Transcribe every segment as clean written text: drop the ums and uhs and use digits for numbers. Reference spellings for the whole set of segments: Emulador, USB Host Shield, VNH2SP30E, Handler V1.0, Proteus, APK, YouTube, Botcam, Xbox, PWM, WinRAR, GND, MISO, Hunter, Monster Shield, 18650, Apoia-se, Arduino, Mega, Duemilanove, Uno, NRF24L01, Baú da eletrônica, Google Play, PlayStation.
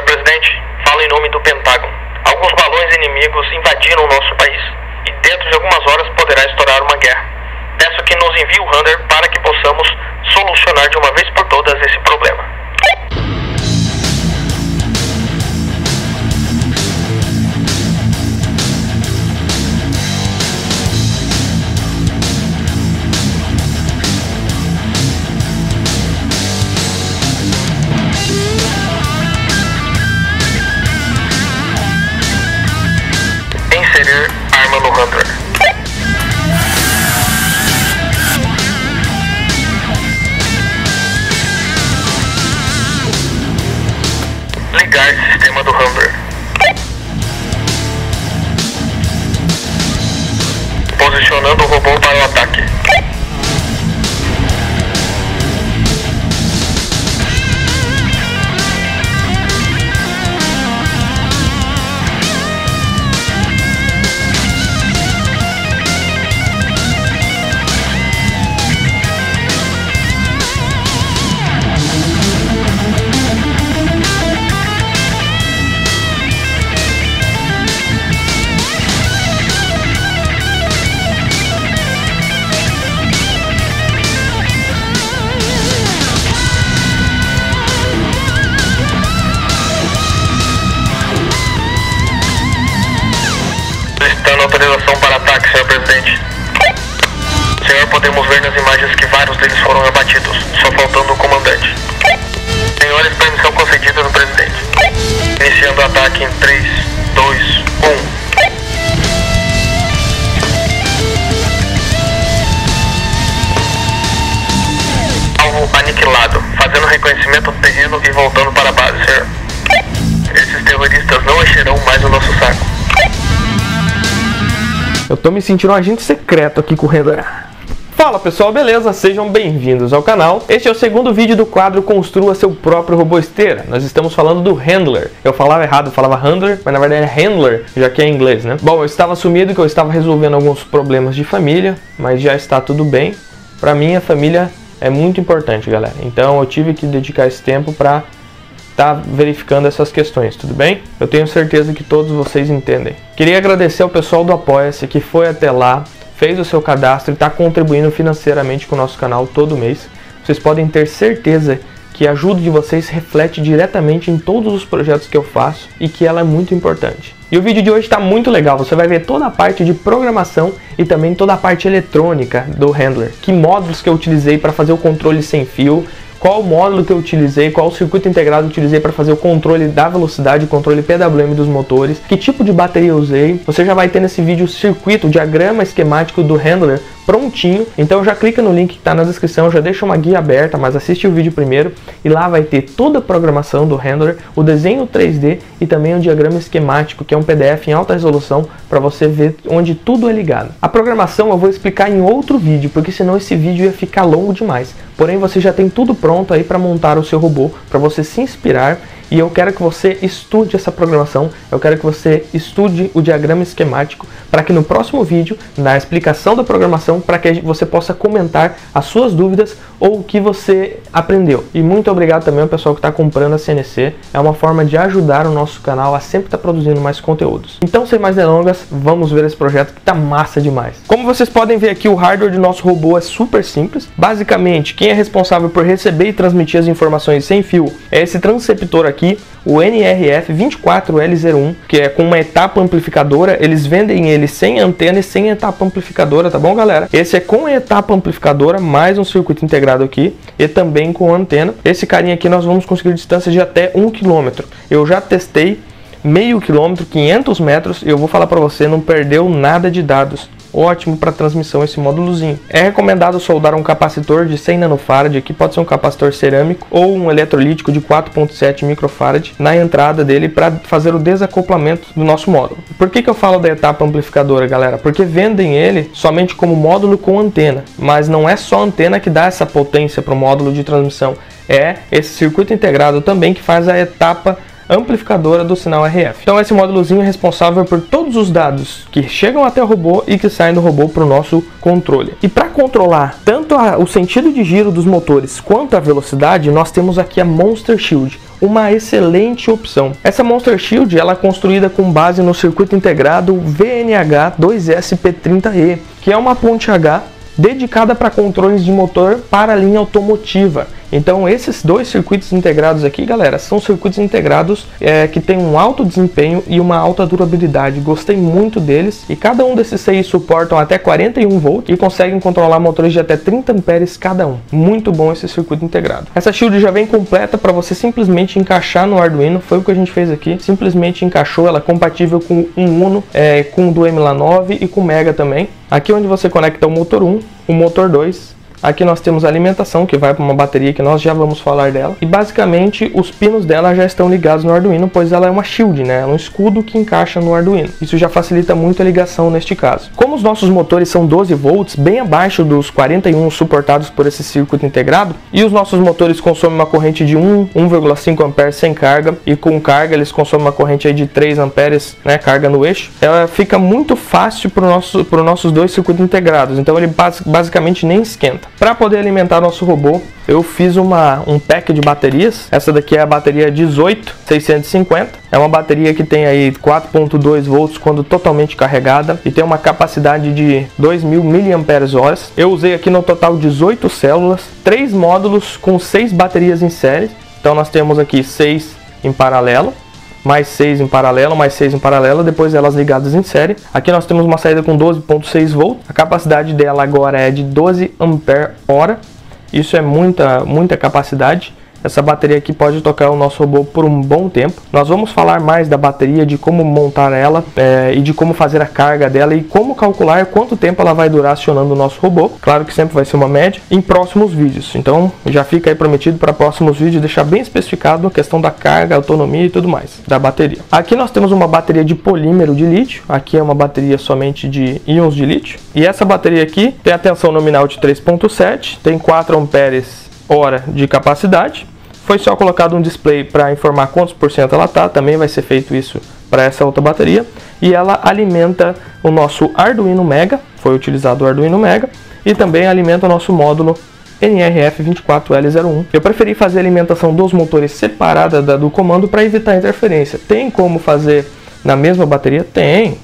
Senhor Presidente, falo em nome do Pentágono. Alguns balões inimigos invadiram o nosso país e dentro de algumas horas poderá estourar uma guerra. Peço que nos envie o Hunter para que possamos solucionar de uma vez por todas esse problema. Inserir arma no Hunter. Ligar o sistema do Hunter. Posicionando o robô para o ataque. Autorização para ataque, Senhor Presidente. Senhor, podemos ver nas imagens que vários deles foram abatidos, só faltando o comandante. Senhores, permissão concedida no Presidente. Iniciando o ataque em 3, 2, 1. Alvo aniquilado, fazendo reconhecimento terreno e voltando para a base, Senhor. Esses terroristas não encherão mais o nosso saco. Eu tô me sentindo um agente secreto aqui correndo. Fala pessoal, beleza? Sejam bem-vindos ao canal. Este é o segundo vídeo do quadro Construa Seu Próprio Robô Esteira. Nós estamos falando do Handler. Eu falava errado, eu falava Handler, mas na verdade é Handler, já que é em inglês, né? Bom, eu estava sumido que eu estava resolvendo alguns problemas de família, mas já está tudo bem. Pra mim, a família é muito importante, galera. Então eu tive que dedicar esse tempo pra tá verificando essas questões, tudo bem? Eu tenho certeza que todos vocês entendem. Queria agradecer ao pessoal do Apoia-se que foi até lá, fez o seu cadastro e está contribuindo financeiramente com o nosso canal todo mês. Vocês podem ter certeza que a ajuda de vocês reflete diretamente em todos os projetos que eu faço e que ela é muito importante. E o vídeo de hoje está muito legal, você vai ver toda a parte de programação e também toda a parte eletrônica do Handler. Que módulos que eu utilizei para fazer o controle sem fio, qual módulo que eu utilizei, qual circuito integrado eu utilizei para fazer o controle da velocidade, o controle PWM dos motores, que tipo de bateria eu usei. Você já vai ter nesse vídeo o circuito, o diagrama esquemático do Handler prontinho. Então já clica no link que está na descrição, já deixa uma guia aberta, mas assiste o vídeo primeiro e lá vai ter toda a programação do Handler, o desenho 3D e também o diagrama esquemático, que é um PDF em alta resolução para você ver onde tudo é ligado. A programação eu vou explicar em outro vídeo, porque senão esse vídeo ia ficar longo demais. Porém, você já tem tudo pronto aí para montar o seu robô, para você se inspirar. E eu quero que você estude essa programação, eu quero que você estude o diagrama esquemático, para que no próximo vídeo, na explicação da programação, para que você possa comentar as suas dúvidas ou o que você aprendeu. E muito obrigado também ao pessoal que está comprando a CNC, é uma forma de ajudar o nosso canal a sempre estar produzindo mais conteúdos. Então, sem mais delongas, vamos ver esse projeto que está massa demais. Como vocês podem ver aqui, o hardware do nosso robô é super simples. Basicamente, quem é responsável por receber e transmitir as informações sem fio é esse transceptor aqui, o NRF24L01, que é com uma etapa amplificadora. Eles vendem ele sem antena e sem etapa amplificadora, tá bom, galera? Esse é com etapa amplificadora, mais um circuito integrado aqui e também com antena. Esse carinha aqui nós vamos conseguir distância de até 1 km. Eu já testei meio quilômetro, 500 metros, e eu vou falar para você, não perdeu nada de dados. Ótimo para transmissão esse módulozinho. É recomendado soldar um capacitor de 100 nanofarad, que pode ser um capacitor cerâmico ou um eletrolítico de 4.7 microfarad na entrada dele para fazer o desacoplamento do nosso módulo. Por que eu falo da etapa amplificadora, galera? Porque vendem ele somente como módulo com antena, mas não é só a antena que dá essa potência para o módulo de transmissão, é esse circuito integrado também que faz a etapa amplificadora do sinal RF. Então esse módulozinho é responsável por todos os dados que chegam até o robô e que saem do robô para o nosso controle. E para controlar tanto o sentido de giro dos motores quanto a velocidade, nós temos aqui a Monster Shield, uma excelente opção. Essa Monster Shield ela é construída com base no circuito integrado VNH2SP30E, que é uma ponte H dedicada para controles de motor para a linha automotiva. Então esses dois circuitos integrados aqui, galera, são circuitos integrados que tem um alto desempenho e uma alta durabilidade. Gostei muito deles, e cada um desses seis suportam até 41 volts e conseguem controlar motores de até 30 amperes cada um. Muito bom esse circuito integrado. Essa shield já vem completa para você simplesmente encaixar no Arduino. Foi o que a gente fez aqui, simplesmente encaixou. Ela é compatível com um Uno, com o Duemilanove e com o Mega também. Aqui onde você conecta o motor 1, o motor 2. Aqui nós temos a alimentação, que vai para uma bateria que nós já vamos falar dela. E basicamente os pinos dela já estão ligados no Arduino, pois ela é uma shield, né? É um escudo que encaixa no Arduino. Isso já facilita muito a ligação neste caso. Como os nossos motores são 12 volts, bem abaixo dos 41 suportados por esse circuito integrado, e os nossos motores consomem uma corrente de 1,5 amperes sem carga, e com carga eles consomem uma corrente aí de 3 amperes, né? Carga no eixo. Ela fica muito fácil para os nossos dois circuitos integrados, então ele basicamente nem esquenta. Para poder alimentar nosso robô, eu fiz um pack de baterias. Essa daqui é a bateria 18650. É uma bateria que tem aí 4.2 volts quando totalmente carregada e tem uma capacidade de 2000 mAh. Eu usei aqui no total 18 células, 3 módulos com 6 baterias em série. Então nós temos aqui 6 em paralelo, mais 6 em paralelo, mais 6 em paralelo, depois elas ligadas em série. Aqui nós temos uma saída com 12.6 volts. A capacidade dela agora é de 12 ampere hora. Isso é muita capacidade. Essa bateria aqui pode tocar o nosso robô por um bom tempo. Nós vamos falar mais da bateria, de como montar ela e de como fazer a carga dela e como calcular quanto tempo ela vai durar acionando o nosso robô. Claro que sempre vai ser uma média em próximos vídeos. Então já fica aí prometido para próximos vídeos deixar bem especificado a questão da carga, autonomia e tudo mais da bateria. Aqui nós temos uma bateria de polímero de lítio. Aqui é uma bateria somente de íons de lítio. E essa bateria aqui tem a tensão nominal de 3.7, tem 4 amperes hora de capacidade. Foi só colocado um display para informar quantos por cento ela está. Também vai ser feito isso para essa outra bateria. E ela alimenta o nosso Arduino Mega. Foi utilizado o Arduino Mega. E também alimenta o nosso módulo NRF24L01. Eu preferi fazer a alimentação dos motores separada do comando para evitar interferência. Tem como fazer na mesma bateria? Tem.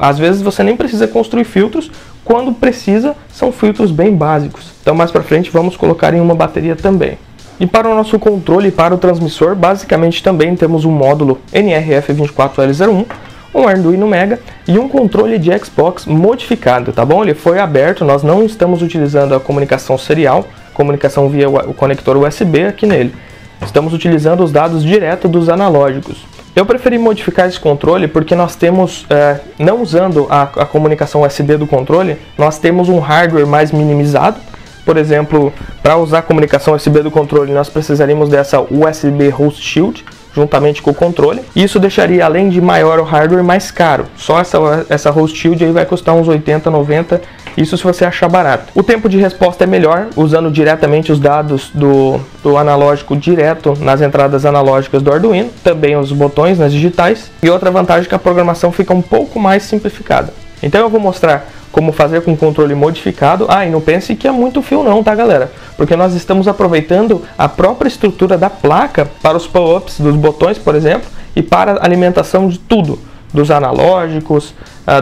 Às vezes você nem precisa construir filtros. Quando precisa, são filtros bem básicos. Então mais para frente vamos colocar em uma bateria também. E para o nosso controle, para o transmissor, basicamente também temos um módulo NRF24L01, um Arduino Mega e um controle de Xbox modificado, tá bom? Ele foi aberto, nós não estamos utilizando a comunicação serial, comunicação via o conector USB aqui nele. Estamos utilizando os dados direto dos analógicos. Eu preferi modificar esse controle porque nós temos, não usando a comunicação USB do controle, nós temos um hardware mais minimizado. Por exemplo, para usar a comunicação USB do controle, nós precisaríamos dessa USB Host Shield, juntamente com o controle. Isso deixaria, além de maior o hardware, mais caro. Só essa Host Shield aí vai custar uns 80, 90, isso se você achar barato. O tempo de resposta é melhor, usando diretamente os dados do analógico direto nas entradas analógicas do Arduino. Também os botões nas digitais. E outra vantagem é que a programação fica um pouco mais simplificada. Então eu vou mostrar como fazer com controle modificado. E não pense que é muito fio não, tá galera? Porque nós estamos aproveitando a própria estrutura da placa para os pull-ups dos botões, por exemplo, e para a alimentação de tudo, dos analógicos,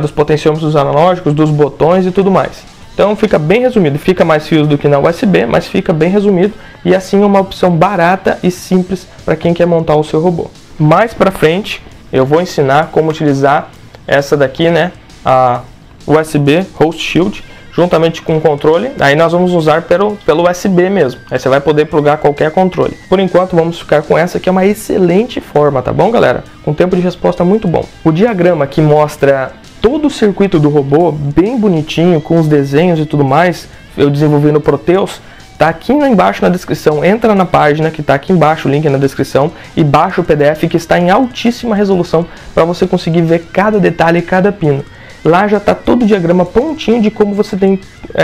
dos potenciômetros dos analógicos, dos botões e tudo mais. Então fica bem resumido, fica mais fios do que na USB, mas fica bem resumido, e assim é uma opção barata e simples para quem quer montar o seu robô. Mais pra frente eu vou ensinar como utilizar essa daqui, né? A USB Host Shield juntamente com o controle. Aí nós vamos usar pelo USB mesmo. Aí você vai poder plugar qualquer controle. Por enquanto vamos ficar com essa, que é uma excelente forma, tá bom galera? Com tempo de resposta muito bom. O diagrama que mostra todo o circuito do robô bem bonitinho, com os desenhos e tudo mais, eu desenvolvi no Proteus. Tá aqui embaixo na descrição, entra na página que tá aqui embaixo, o link na descrição, e baixa o PDF que está em altíssima resolução para você conseguir ver cada detalhe e cada pino. Lá já está todo o diagrama prontinho de como você tem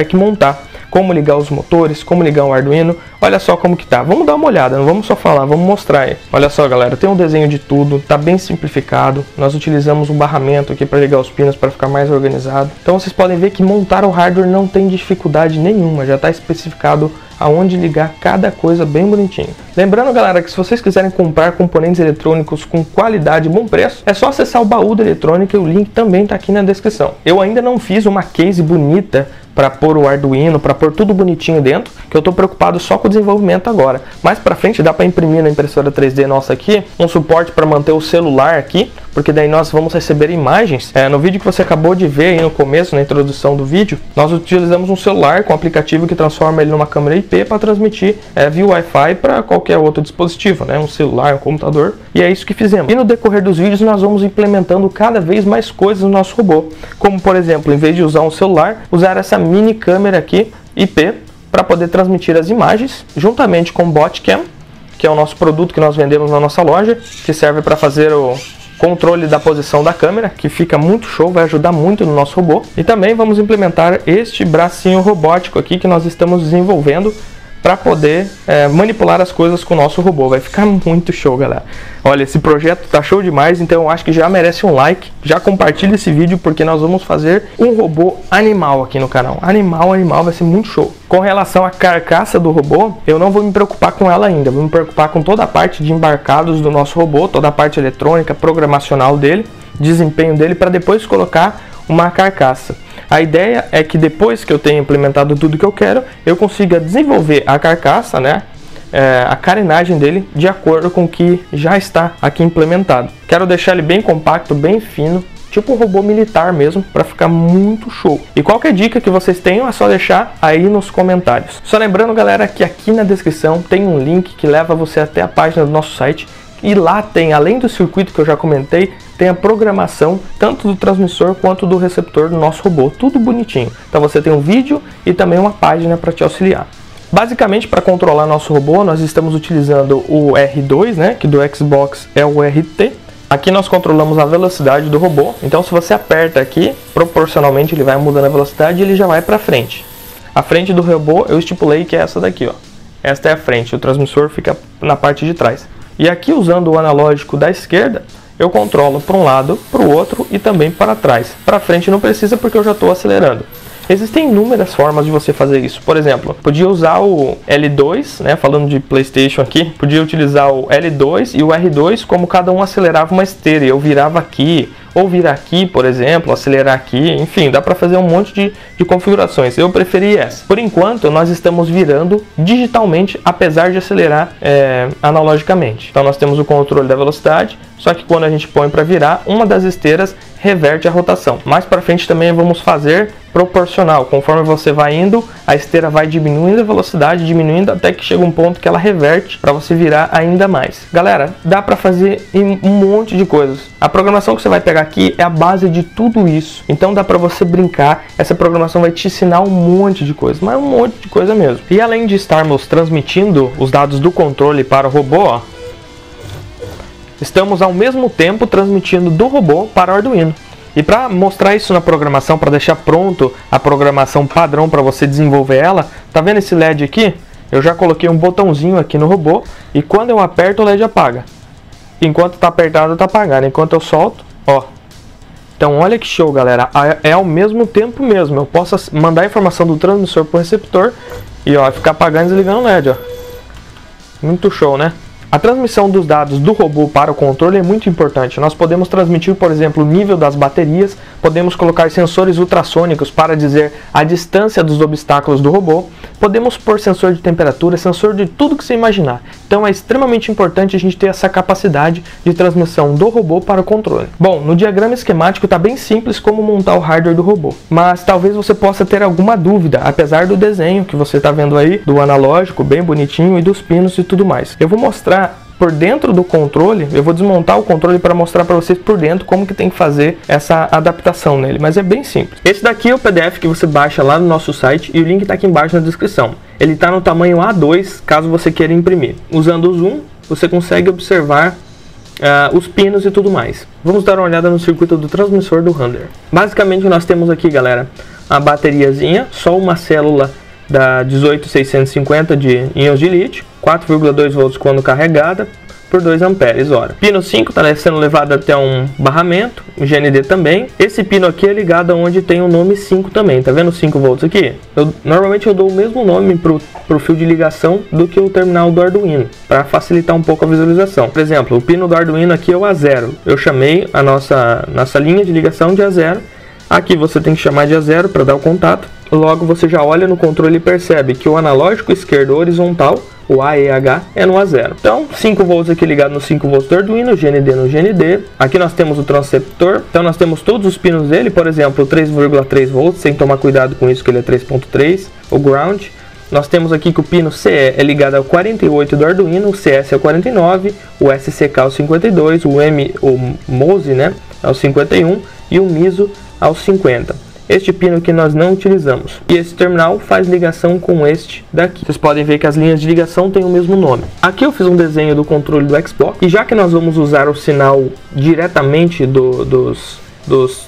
que montar. como ligar os motores, como ligar um Arduino. Olha só como que tá. Vamos dar uma olhada, não vamos só falar, vamos mostrar aí. Olha só, galera, tem um desenho de tudo, tá bem simplificado. Nós utilizamos um barramento aqui para ligar os pinos para ficar mais organizado. Então vocês podem ver que montar o hardware não tem dificuldade nenhuma, já está especificado aonde ligar cada coisa bem bonitinho. Lembrando, galera, que se vocês quiserem comprar componentes eletrônicos com qualidade e bom preço, é só acessar o baú da eletrônica, e o link também está aqui na descrição. Eu ainda não fiz uma case bonita para pôr o Arduino, para pôr tudo bonitinho dentro, que eu estou preocupado só com o desenvolvimento agora. Mais para frente dá para imprimir na impressora 3D nossa aqui um suporte para manter o celular aqui, porque daí nós vamos receber imagens. No vídeo que você acabou de ver aí no começo, na introdução do vídeo, nós utilizamos um celular com um aplicativo que transforma ele numa câmera IP para transmitir via Wi-Fi para qualquer outro dispositivo, né? Um celular, um computador, e é isso que fizemos. E no decorrer dos vídeos nós vamos implementando cada vez mais coisas no nosso robô, como por exemplo, em vez de usar um celular, usar essa mini câmera aqui, IP, para poder transmitir as imagens, juntamente com o Botcam, que é o nosso produto que nós vendemos na nossa loja, que serve para fazer o controle da posição da câmera, que fica muito show, vai ajudar muito no nosso robô. E também vamos implementar este bracinho robótico aqui que nós estamos desenvolvendo para poder manipular as coisas com o nosso robô. Vai ficar muito show, galera. Olha, esse projeto tá show demais, então eu acho que já merece um like, já compartilha esse vídeo, porque nós vamos fazer um robô animal aqui no canal. Animal, animal, vai ser muito show. Com relação à carcaça do robô, eu não vou me preocupar com ela ainda, vou me preocupar com toda a parte de embarcados do nosso robô, toda a parte eletrônica, programacional dele, desempenho dele, para depois colocar uma carcaça. A ideia é que depois que eu tenha implementado tudo que eu quero, eu consiga desenvolver a carcaça, né? A carenagem dele de acordo com o que já está aqui implementado. Quero deixar ele bem compacto, bem fino, tipo um robô militar mesmo, para ficar muito show. E qualquer dica que vocês tenham é só deixar aí nos comentários. Só lembrando, galera, que aqui na descrição tem um link que leva você até a página do nosso site. E lá tem, além do circuito que eu já comentei, tem a programação tanto do transmissor quanto do receptor do nosso robô, tudo bonitinho. Então você tem um vídeo e também uma página para te auxiliar. Basicamente, para controlar nosso robô, nós estamos utilizando o R2, né, que do Xbox é o RT. Aqui nós controlamos a velocidade do robô, então se você aperta aqui, proporcionalmente ele vai mudando a velocidade e ele já vai para frente. A frente do robô eu estipulei que é essa daqui, ó. Esta é a frente, o transmissor fica na parte de trás. E aqui, usando o analógico da esquerda, eu controlo para um lado, para o outro e também para trás. Para frente não precisa, porque eu já estou acelerando. Existem inúmeras formas de você fazer isso. Por exemplo, podia usar o L2, né, falando de PlayStation aqui, podia utilizar o L2 e o R2 como cada um acelerava uma esteira. Eu virava aqui, ou virar aqui, por exemplo, acelerar aqui, enfim, dá para fazer um monte de configurações. Eu preferi essa. Por enquanto, nós estamos virando digitalmente, apesar de acelerar analogicamente. Então nós temos o controle da velocidade, só que quando a gente põe para virar, uma das esteiras reverte a rotação. Mais para frente também vamos fazer proporcional. Conforme você vai indo, a esteira vai diminuindo a velocidade, diminuindo, até que chega um ponto que ela reverte para você virar ainda mais. Galera, dá para fazer um monte de coisas. A programação que você vai pegar aqui é a base de tudo isso, então dá para você brincar. Essa programação vai te ensinar um monte de coisa, mas um monte de coisa mesmo. E além de estarmos transmitindo os dados do controle para o robô, ó, estamos ao mesmo tempo transmitindo do robô para o Arduino. E para mostrar isso na programação, para deixar pronto a programação padrão para você desenvolver ela, tá vendo esse LED aqui? Eu já coloquei um botãozinho aqui no robô e quando eu aperto o LED apaga. Enquanto tá apertado tá apagado, enquanto eu solto, ó. Então olha que show, galera, é ao mesmo tempo mesmo. Eu posso mandar a informação do transmissor para o receptor e, ó, ficar apagando e desligando o LED, ó. Muito show, né? A transmissão dos dados do robô para o controle é muito importante. Nós podemos transmitir, por exemplo, o nível das baterias, podemos colocar sensores ultrassônicos para dizer a distância dos obstáculos do robô, podemos pôr sensor de temperatura, sensor de tudo que você imaginar. Então é extremamente importante a gente ter essa capacidade de transmissão do robô para o controle. Bom, no diagrama esquemático está bem simples como montar o hardware do robô, mas talvez você possa ter alguma dúvida, apesar do desenho que você está vendo aí, do analógico bem bonitinho e dos pinos e tudo mais. Eu vou mostrar por dentro do controle, eu vou desmontar o controle para mostrar para vocês por dentro como que tem que fazer essa adaptação nele, mas é bem simples. Esse daqui é o PDF que você baixa lá no nosso site e o link está aqui embaixo na descrição. Ele está no tamanho A2, caso você queira imprimir. Usando o zoom, você consegue observar os pinos e tudo mais. Vamos dar uma olhada no circuito do transmissor do Handler. Basicamente nós temos aqui, galera, a bateriazinha, só uma célula da 18650 de íons de lítio, 4,2 volts quando carregada, por 2 amperes hora. Pino 5 está sendo levado até um barramento, o GND também. Esse pino aqui é ligado aonde tem o nome 5 também, tá vendo 5 volts aqui? Normalmente eu dou o mesmo nome pro fio de ligação do que o terminal do Arduino, para facilitar um pouco a visualização. Por exemplo, o pino do Arduino aqui é o A0, eu chamei a nossa linha de ligação de A0, aqui você tem que chamar de A0 para dar o contato, logo você já olha no controle e percebe que o analógico esquerdo horizontal, o AEH, é no A0. Então, 5 volts aqui ligado no 5 volts do Arduino, GND no GND. Aqui nós temos o transceptor, então nós temos todos os pinos dele, por exemplo, 3,3 volts, sem tomar cuidado com isso que ele é 3,3, o ground. Nós temos aqui que o pino CE é ligado ao 48 do Arduino, o CS é o 49, o SCK é o 52, o MOSE, né, é o 51 e o MISO ao 50. Este pino que nós não utilizamos. E esse terminal faz ligação com este daqui. Vocês podem ver que as linhas de ligação têm o mesmo nome. Aqui eu fiz um desenho do controle do Xbox. E já que nós vamos usar o sinal diretamente dos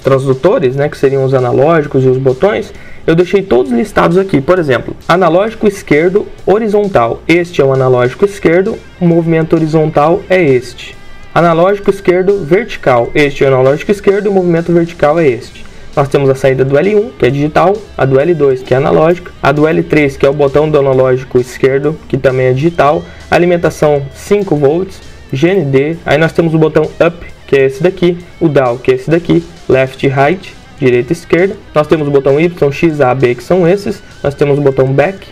transdutores, né, que seriam os analógicos e os botões, eu deixei todos listados aqui. Por exemplo, analógico esquerdo horizontal. Este é o analógico esquerdo. O movimento horizontal é este. Analógico esquerdo vertical. Este é o analógico esquerdo. O movimento vertical é este. Nós temos a saída do L1, que é digital, a do L2, que é analógica, a do L3, que é o botão do analógico esquerdo, que também é digital, alimentação 5 volts, GND, aí nós temos o botão up, que é esse daqui, o down, que é esse daqui, left e right, direita e esquerda, nós temos o botão Y, X, A, B, que são esses, nós temos o botão back,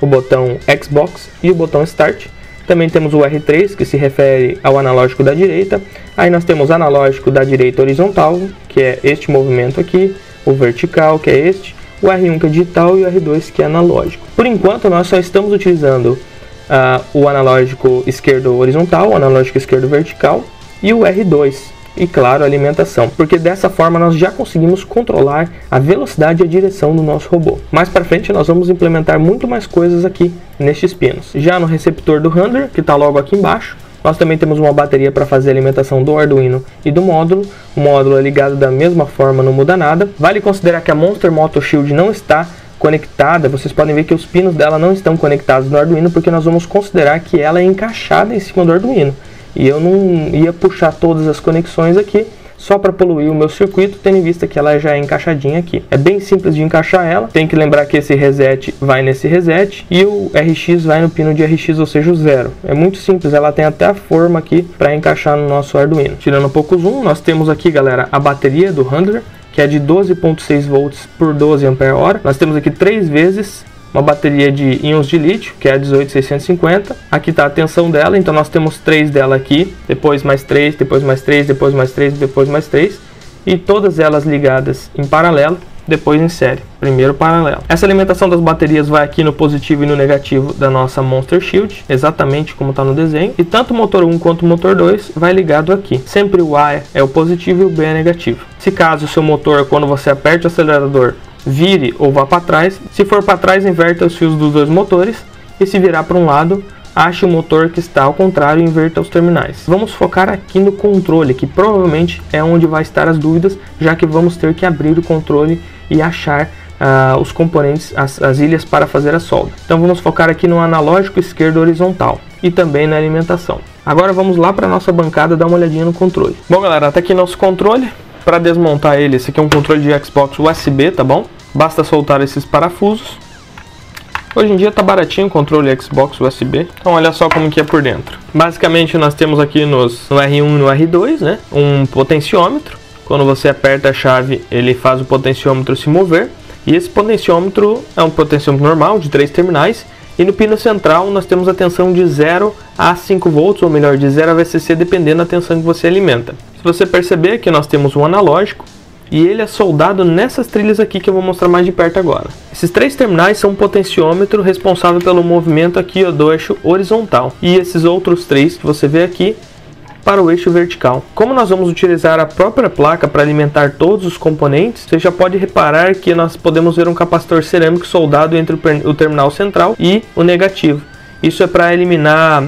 o botão Xbox e o botão start. Também temos o R3, que se refere ao analógico da direita. Aí nós temos analógico da direita horizontal, que é este movimento aqui. O vertical, que é este. O R1, que é digital, e o R2, que é analógico. Por enquanto, nós só estamos utilizando o analógico esquerdo horizontal, o analógico esquerdo vertical e o R2. E claro, a alimentação, porque dessa forma nós já conseguimos controlar a velocidade e a direção do nosso robô. Mais para frente nós vamos implementar muito mais coisas aqui nestes pinos. Já no receptor do Handler, que está logo aqui embaixo, nós também temos uma bateria para fazer a alimentação do Arduino e do módulo. O módulo é ligado da mesma forma, não muda nada. Vale considerar que a Monster Shield não está conectada, vocês podem ver que os pinos dela não estão conectados no Arduino, porque nós vamos considerar que ela é encaixada em cima do Arduino. E eu não ia puxar todas as conexões aqui, só para poluir o meu circuito, tendo em vista que ela já é encaixadinha aqui. É bem simples de encaixar ela, tem que lembrar que esse reset vai nesse reset e o RX vai no pino de RX, ou seja, o 0. É muito simples, ela tem até a forma aqui para encaixar no nosso Arduino. Tirando um pouco o zoom, nós temos aqui, galera, a bateria do Handler, que é de 12,6 volts por 12 Ah. Nós temos aqui 3 vezes uma bateria de íons de lítio, que é a 18650. Aqui está a tensão dela, então nós temos 3 dela aqui, depois mais 3, depois mais 3, depois mais 3, depois mais 3. E todas elas ligadas em paralelo, depois em série. Primeiro paralelo. Essa alimentação das baterias vai aqui no positivo e no negativo da nossa Monster Shield, exatamente como está no desenho. E tanto o motor 1 quanto o motor 2 vai ligado aqui. Sempre o A é o positivo e o B é negativo. Se caso o seu motor, quando você aperte o acelerador, vire ou vá para trás, se for para trás inverta os fios dos dois motores, e se virar para um lado, ache o motor que está ao contrário e inverta os terminais. Vamos focar aqui no controle, que provavelmente é onde vai estar as dúvidas, já que vamos ter que abrir o controle e achar os componentes, as ilhas para fazer a solda. Então vamos focar aqui no analógico esquerdo horizontal e também na alimentação. Agora vamos lá para a nossa bancada dar uma olhadinha no controle. Bom galera, até aqui nosso controle. Para desmontar ele, esse aqui é um controle de Xbox USB, tá bom? Basta soltar esses parafusos. Hoje em dia tá baratinho o controle Xbox USB. Então olha só como que é por dentro. Basicamente nós temos aqui no R1 e no R2, né, um potenciômetro. Quando você aperta a chave, ele faz o potenciômetro se mover. E esse potenciômetro é um potenciômetro normal, de 3 terminais. E no pino central nós temos a tensão de 0 a 5 volts, ou melhor, de 0 a VCC, dependendo da tensão que você alimenta. Se você perceber que nós temos um analógico, e ele é soldado nessas trilhas aqui que eu vou mostrar mais de perto agora. Esses 3 terminais são um potenciômetro responsável pelo movimento aqui do eixo horizontal. E esses outros 3 que você vê aqui para o eixo vertical. Como nós vamos utilizar a própria placa para alimentar todos os componentes, você já pode reparar que nós podemos ver um capacitor cerâmico soldado entre o terminal central e o negativo. Isso é para eliminar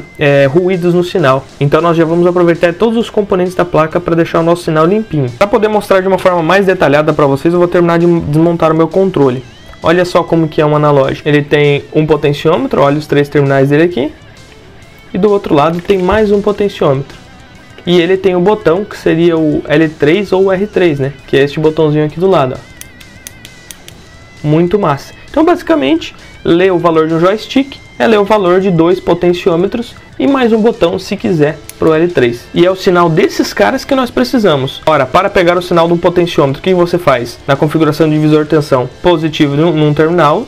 ruídos no sinal. Então nós já vamos aproveitar todos os componentes da placa para deixar o nosso sinal limpinho. Para poder mostrar de uma forma mais detalhada para vocês, eu vou terminar de desmontar o meu controle. Olha só como que é um analógico. Ele tem um potenciômetro, olha os três terminais dele aqui. E do outro lado tem mais um potenciômetro. E ele tem o botão que seria o L3 ou R3, né? Que é este botãozinho aqui do lado, ó. Muito massa. Então basicamente, ler o valor de um joystick é ler o valor de dois potenciômetros e mais um botão se quiser para o L3. E é o sinal desses caras que nós precisamos. Ora, para pegar o sinal de um potenciômetro, o que você faz? Na configuração de divisor de tensão, positivo num terminal,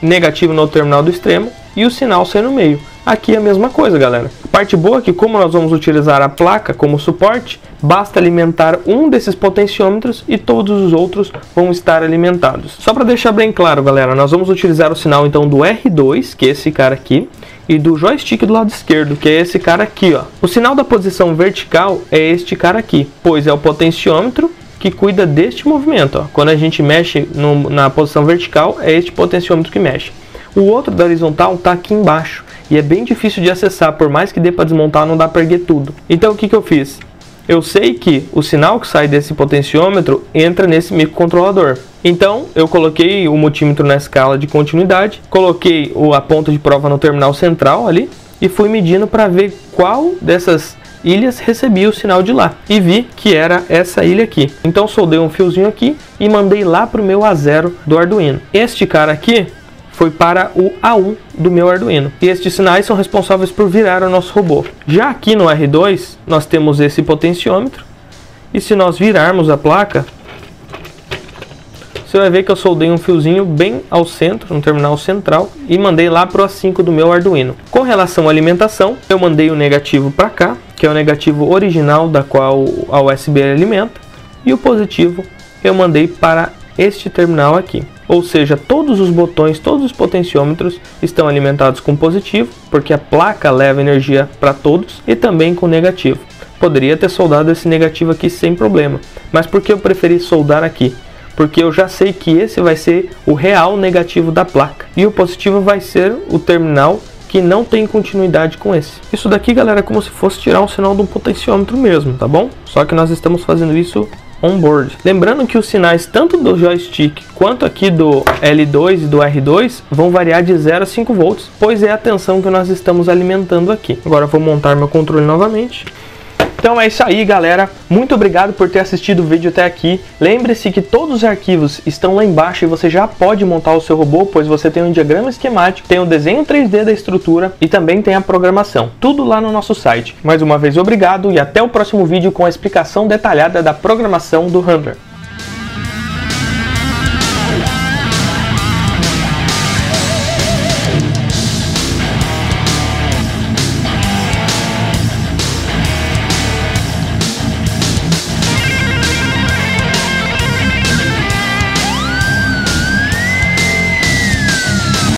negativo no outro terminal do extremo e o sinal sai no meio. Aqui é a mesma coisa, galera. A parte boa é que, como nós vamos utilizar a placa como suporte, basta alimentar um desses potenciômetros e todos os outros vão estar alimentados. Só para deixar bem claro, galera, nós vamos utilizar o sinal então do R2, que é esse cara aqui, e do joystick do lado esquerdo, que é esse cara aqui, ó. O sinal da posição vertical é este cara aqui, pois é o potenciômetro que cuida deste movimento, ó. Quando a gente mexe na posição vertical, é este potenciômetro que mexe. O outro da horizontal está aqui embaixo e é bem difícil de acessar, por mais que dê para desmontar, não dá para erguer tudo. Então o que eu fiz? Eu sei que o sinal que sai desse potenciômetro entra nesse microcontrolador. Então eu coloquei o multímetro na escala de continuidade, coloquei a ponta de prova no terminal central ali e fui medindo para ver qual dessas ilhas recebia o sinal de lá. E vi que era essa ilha aqui. Então soldei um fiozinho aqui e mandei lá para o meu A0 do Arduino. Este cara aqui foi para o A1 do meu Arduino. E estes sinais são responsáveis por virar o nosso robô. Já aqui no R2, nós temos esse potenciômetro. E se nós virarmos a placa, você vai ver que eu soldei um fiozinho bem ao centro, no terminal central, e mandei lá para o A5 do meu Arduino. Com relação à alimentação, eu mandei o negativo para cá, que é o negativo original da qual a USB alimenta. E o positivo eu mandei para este terminal aqui. Ou seja, todos os botões, todos os potenciômetros estão alimentados com positivo, porque a placa leva energia para todos, e também com negativo. Poderia ter soldado esse negativo aqui sem problema, mas por que eu preferi soldar aqui? Porque eu já sei que esse vai ser o real negativo da placa, e o positivo vai ser o terminal que não tem continuidade com esse. Isso daqui, galera, é como se fosse tirar um sinal de um potenciômetro mesmo, tá bom? Só que nós estamos fazendo isso on-board. Lembrando que os sinais tanto do joystick quanto aqui do L2 e do R2 vão variar de 0 a 5 volts, pois é a tensão que nós estamos alimentando aqui. Agora eu vou montar meu controle novamente. Então é isso aí, galera. Muito obrigado por ter assistido o vídeo até aqui. Lembre-se que todos os arquivos estão lá embaixo e você já pode montar o seu robô, pois você tem um diagrama esquemático, tem um desenho 3D da estrutura e também tem a programação. Tudo lá no nosso site. Mais uma vez, obrigado e até o próximo vídeo com a explicação detalhada da programação do Handler.